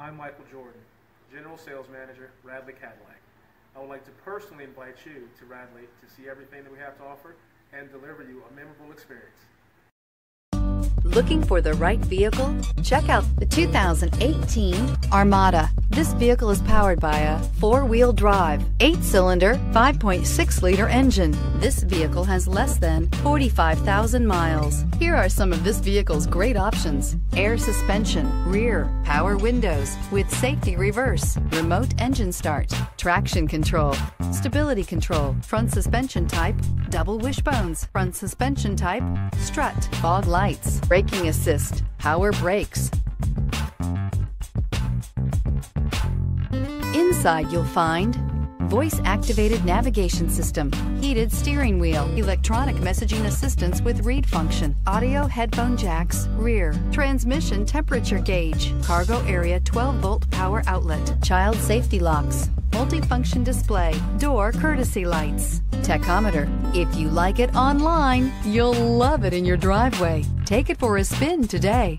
I'm Michael Jordan, General Sales Manager, Radley Cadillac. I would like to personally invite you to Radley to see everything that we have to offer and deliver you a memorable experience. Looking for the right vehicle? Check out the 2018 Armada. This vehicle is powered by a four-wheel drive, 8-cylinder, 5.6-liter engine. This vehicle has less than 45,000 miles. Here are some of this vehicle's great options: air suspension, rear, power windows with safety reverse, remote engine start, traction control, stability control, front suspension type, double wishbones, front suspension type, strut, fog lights, braking assist, power brakes. Inside you'll find voice-activated navigation system, heated steering wheel, electronic messaging assistance with read function, audio headphone jacks, rear, transmission temperature gauge, cargo area 12-volt power outlet, child safety locks, multifunction display, door courtesy lights, tachometer. If you like it online, you'll love it in your driveway. Take it for a spin today.